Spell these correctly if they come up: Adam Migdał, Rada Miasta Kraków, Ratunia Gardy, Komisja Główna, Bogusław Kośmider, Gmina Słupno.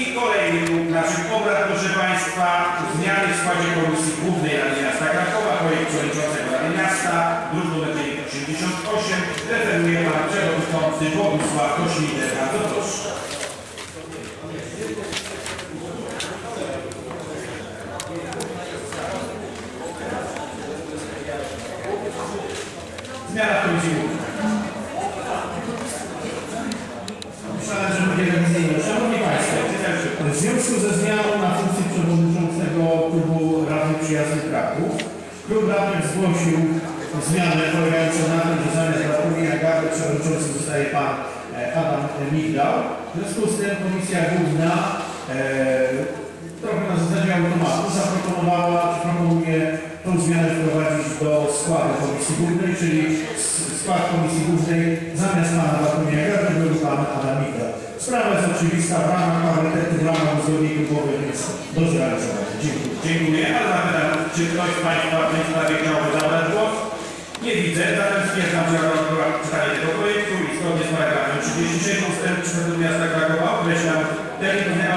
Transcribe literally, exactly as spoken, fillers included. I kolejny punkt naszych obrad, proszę Państwa, zmiany w składzie Komisji Głównej Rady Miasta Krakowa, projekt przewodniczącego Rady Miasta, druk nr dziewięćset osiemdziesiąt osiem, referuje Pan Przewodniczący Bogusław Kośmider. Bardzo proszę. Zmiana w Komisji Głównej. Szanowni Państwo, w związku ze zmianą na funkcji przewodniczącego Klubu Rady Przyjaznych Kraków, Klub Radnych zgłosił zmianę polegającą na tym, że zamiast Ratunia Gardy przewodniczącym zostaje Pan Adam Migdał. W związku z tym Komisja Główna e, trochę na zasadzie automatu zaproponowała, proponuje tą zmianę wprowadzić do składu Komisji Głównej, czyli skład Komisji Głównej zamiast Pana Ratunia Gardy był Pan Adam Migdał. Sprawa jest oczywista, w ramach parytetu, w ramach uzgodnień klubowych jest do zrealizowania. Dziękuję. Dziękuję. A zapytam, czy ktoś z Państwa w tej sprawie chciałby zabrać głos? Nie widzę, zatem stwierdzam, że rozprawa czytanie tego projektu i zgodnie z paragrafem trzydziestym trzecim ustęp czwartego miasta Krakowa określam termin